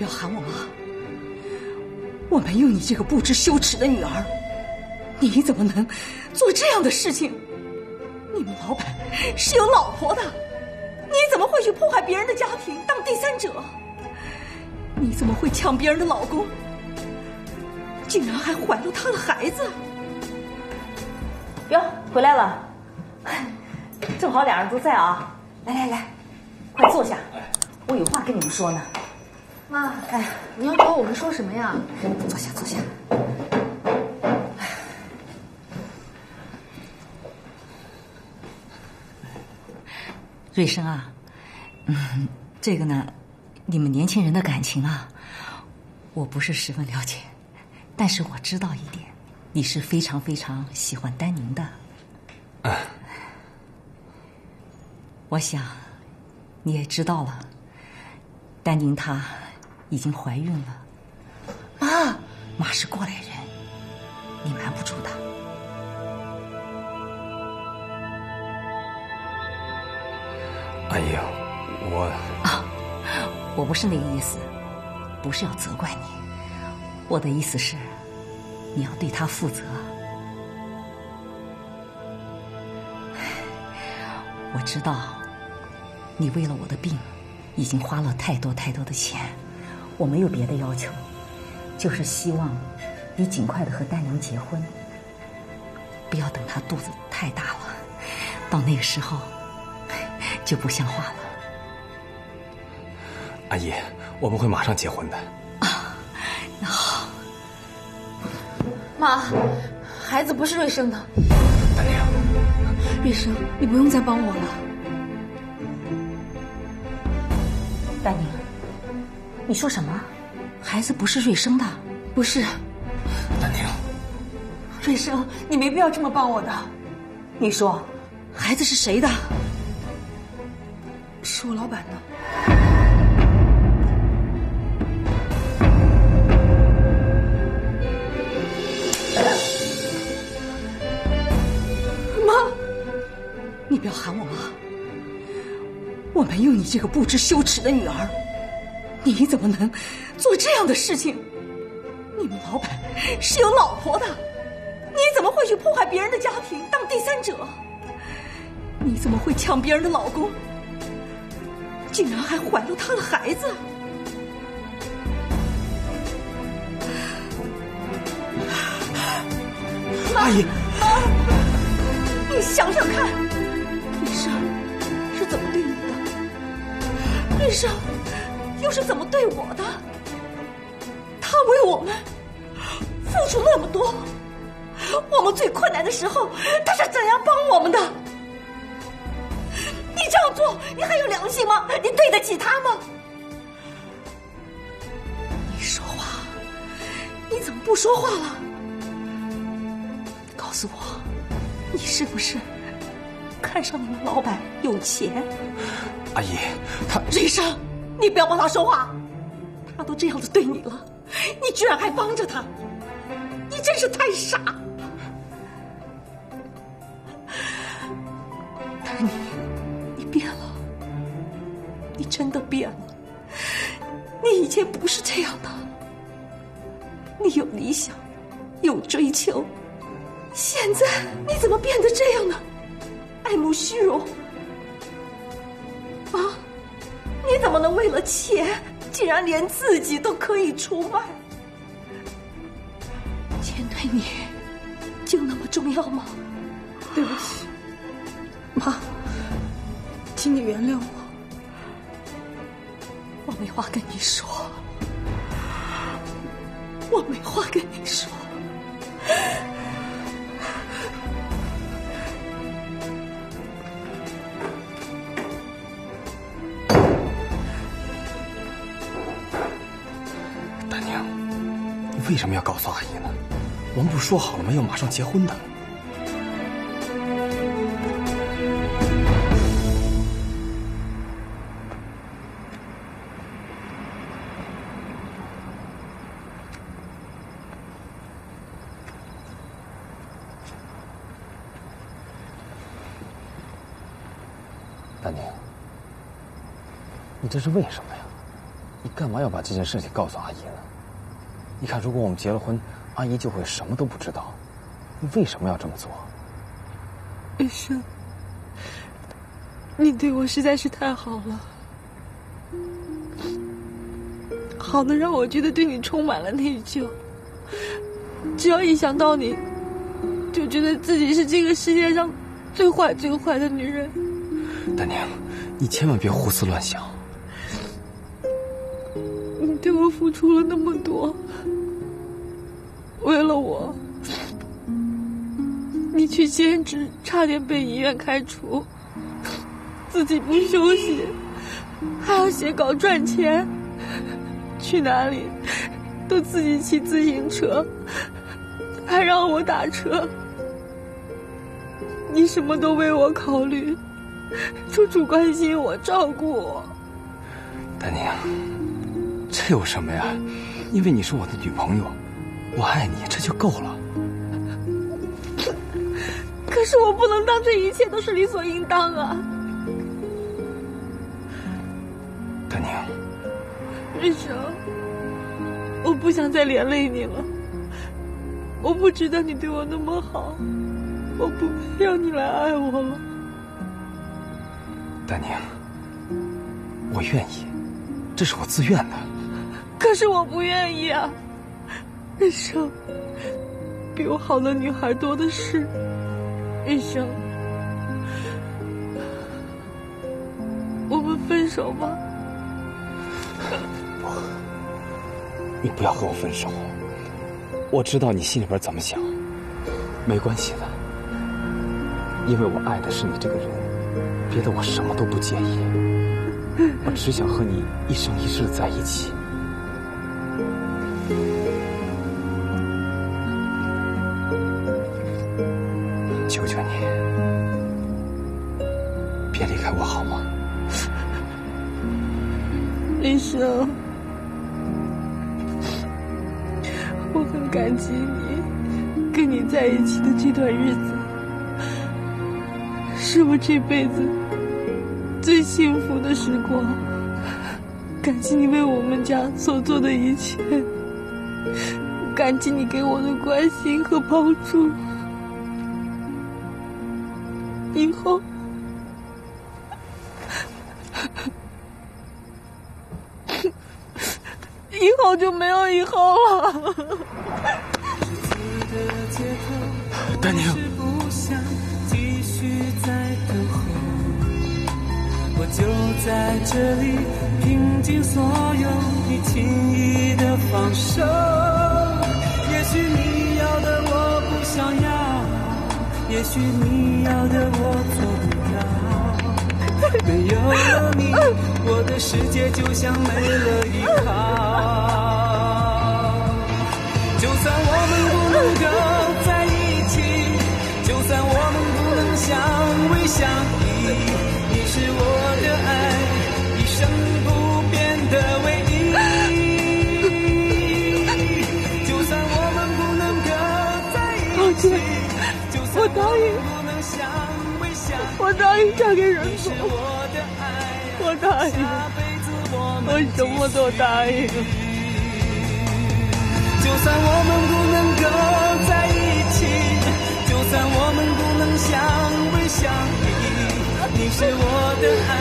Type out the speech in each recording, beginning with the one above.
不要喊我妈。我没有你这个不知羞耻的女儿，你怎么能做这样的事情？你们老板是有老婆的，你怎么会去破坏别人的家庭当第三者？你怎么会抢别人的老公？竟然还怀了他的孩子！哟，回来了，正好俩人都在啊！来来来，快坐下，我有话跟你们说呢。 妈，哎，你要找我们说什么呀？坐下，坐下。哎，瑞生啊，这个呢，你们年轻人的感情啊，我不是十分了解，但是我知道一点，你是非常非常喜欢丹宁的。啊，我想你也知道了，丹宁她。 已经怀孕了，妈，妈是过来人，你瞒不住的。阿姨，我不是那个意思，不是要责怪你，我的意思是，你要对她负责。我知道，你为了我的病，已经花了太多太多的钱。 我没有别的要求，就是希望你尽快的和丹宁结婚，不要等她肚子太大了，到那个时候就不像话了。阿姨，我们会马上结婚的。啊，那好。妈，孩子不是瑞生的。丹宁，瑞生，你不用再帮我了。丹宁。 你说什么？孩子不是瑞生的，不是。丹宁，瑞生，你没必要这么帮我的。你说，孩子是谁的？是我老板的。妈，你不要喊我妈。我没有你这个不知羞耻的女儿。 你怎么能做这样的事情？你们老板是有老婆的，你怎么会去破坏别人的家庭当第三者？你怎么会抢别人的老公？竟然还怀了他的孩子！阿姨，妈，你想想看，医生是怎么对你的？医生。 又是怎么对我的？他为我们付出那么多，我们最困难的时候，他是怎样帮我们的？你这样做，你还有良心吗？你对得起他吗？你说话，你怎么不说话了？告诉我，你是不是看上你们老板有钱？阿姨，他瑞生。 你不要帮他说话，他都这样子对你了，你居然还帮着他，你真是太傻。但是你变了，你真的变了，你以前不是这样的，你有理想，有追求，现在你怎么变得这样呢？爱慕虚荣。 你怎么能为了钱，竟然连自己都可以出卖？钱对你就那么重要吗？对不起，妈，请你原谅我，我没话跟你说，我没话跟你说。为什么要告诉阿姨呢？我们不是说好了吗？要马上结婚的。丹宁，你这是为什么呀？你干嘛要把这件事情告诉阿姨呢？你看，如果我们结了婚，阿姨就会什么都不知道。你为什么要这么做？医生，你对我实在是太好了，好的让我觉得对你充满了内疚。只要一想到你，就觉得自己是这个世界上最坏最坏的女人。丹宁，你千万别胡思乱想。你对我付出了那么多，为了我，你去兼职，差点被医院开除，自己不休息，还要写稿赚钱，去哪里都自己骑自行车，还让我打车。你什么都为我考虑，处处关心我，照顾我。丹宁，这有什么呀？因为你是我的女朋友，我爱你，这就够了。可是我不能当这一切都是理所应当啊！丹宁，日升，我不想再连累你了。我不值得你对我那么好，我不配让你来爱我了。丹宁，我愿意，这是我自愿的。可是我不愿意啊！日升，比我好的女孩多的是。日升，我们分手吧。不，你不要和我分手。我知道你心里边怎么想，没关系的，因为我爱的是你这个人，别的我什么都不介意，我只想和你一生一世在一起。求求你，别离开我好吗？日升。我很感激你，跟你在一起的这段日子，是我这辈子最幸福的时光。感激你为我们家所做的一切，感激你给我的关心和帮助。以后，就没有以后了。丹宁，我就在这里拼尽所有，你轻易的放手。也许你要的我不想要，也许你要的我做不到。没有了你，我的世界就像没了依靠。就算我们不能够在一起，就算我们不能相偎相依，你是我的爱，一生不变的唯一。就算我们不能够在一起，就算我们不能相偎相依，我答应嫁给人总，我答应，我什么都答应。就算我们不能够在一起，就算我们不能相偎相依，你是我的爱，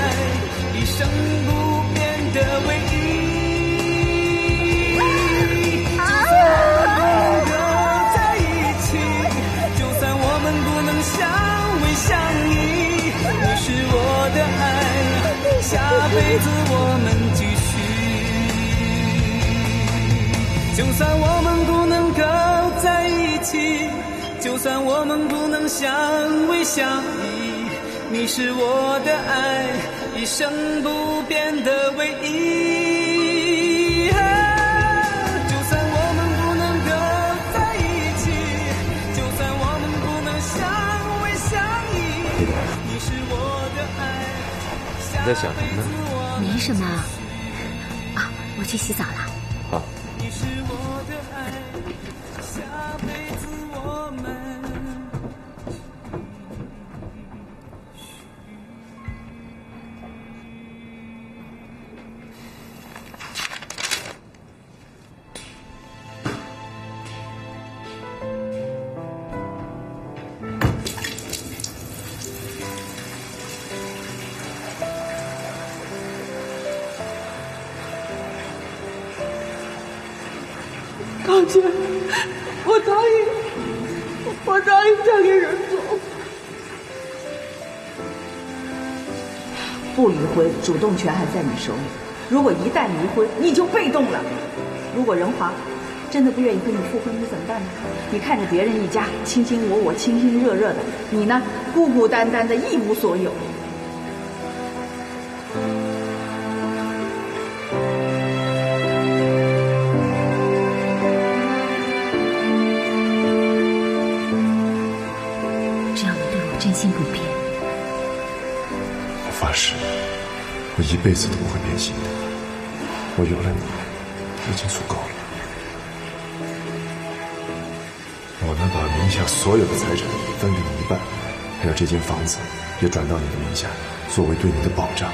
一生不变的唯一。就算我们不能够在一起，就算我们不能相偎相依，你是我的爱，下辈子我们继续。就算我们不能够在一起，就算我们不能相偎相依，你是我的爱，一生不变的唯一。就算我们不能够在一起，就算我们不能相偎相依，你是我的爱。你在想什么呢？没什么啊，我去洗澡了。小姐，我答应嫁给任总。不离婚，主动权还在你手里。如果一旦离婚，你就被动了。如果任华真的不愿意跟你复婚，你怎么办呢？你看着别人一家卿卿我我、亲亲热热的，你呢孤孤单单的，一无所有。 我一辈子都不会变心的。我有了你，已经足够了。我能把名下所有的财产分给你一半，还有这间房子也转到你的名下，作为对你的保障。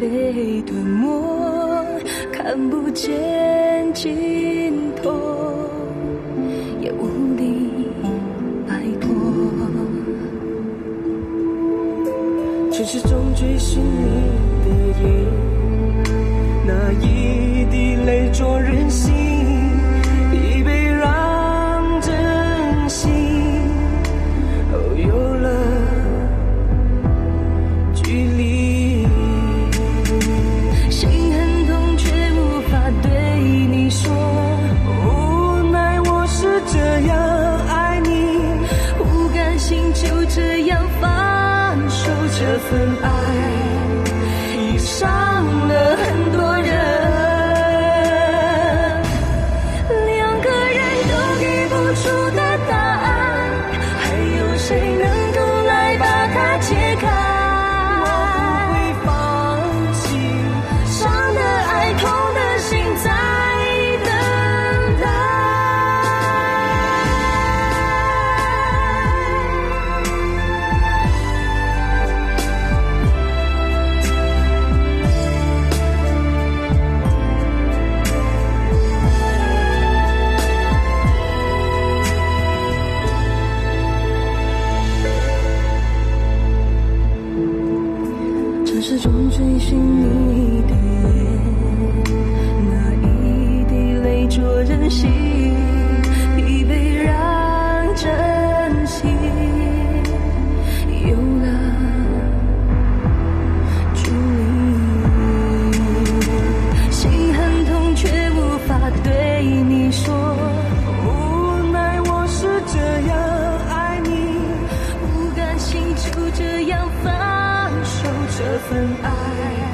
被吞没，看不见尽头，也无力摆脱。全始终追寻你的影，那一滴泪灼人心，疲惫让真心。哦，有了距离。 这份爱已伤了很多人，两个人都给不出的答案，还有谁能够来把它解开？我不会放弃，伤的爱，痛的心在等待。 追寻你的眼，那一滴泪灼人心，疲惫让珍惜，有了距离，心很痛却无法对你说，无奈我是这样爱你，不这样放手这份爱。